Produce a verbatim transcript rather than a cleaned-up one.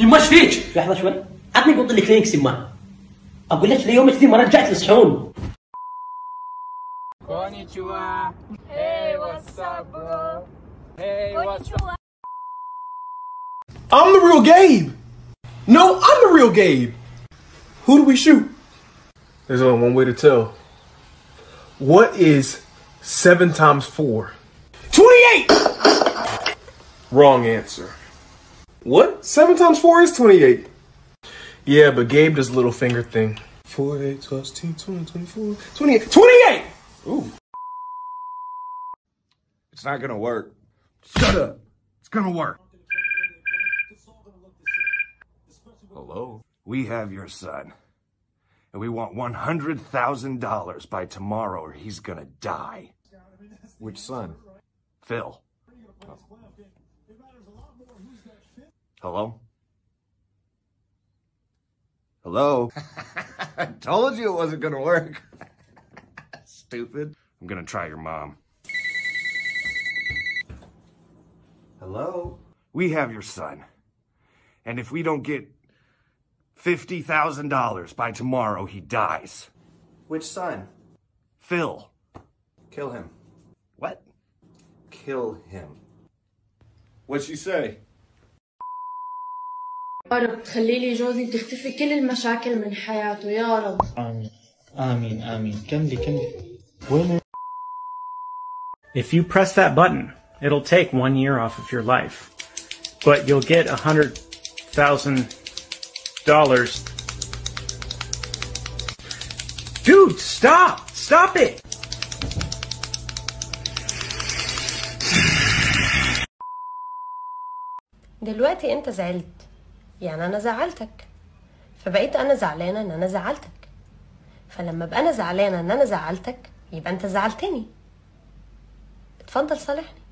يماش فيك. لحظه شوي، عطني قوط الكلينك سمان. اقول لك اليوم كثير ما رجعت للصحون. كونيتشوا. هاي واتس اب برو. هاي واتس اب. I'm the real Gabe. No, I'm the real Gabe. Who do we shoot? There's only one way to tell. What is seven times four? twenty-eight! Wrong answer. What? Seven times four is twenty-eight. Yeah, but Gabe does a little finger thing. Four, eight, twelve, ten, twenty, twenty-four, twenty-eight, twenty-eight! Ooh. It's not gonna work. Shut up. It's gonna work. Hello? We have your son. And we want one hundred thousand dollars by tomorrow or he's gonna die. Which son? Phil. Oh. Hello? Hello? I told you it wasn't gonna work. Stupid. I'm gonna try your mom. Hello? We have your son. And if we don't get fifty thousand dollars by tomorrow, he dies. Which son? Phil. Kill him. What? Kill him. What'd she say? يا رب خلي لي جوزي تختفي كل المشاكل من حياته يا رب. آمين آمين آمين. كملي كملي. وين؟ If you press that button, it'll take one year off of your life, but you'll get a hundred thousand. dollars. Dude, stop! Stop it! دلوقتي انت زعلت، يعني انا زعلتك، فبقيت انا زعلانه ان انا زعلتك، فلما ابقى انا زعلانه ان انا زعلتك يبقى انت زعلتني. اتفضل صالحني.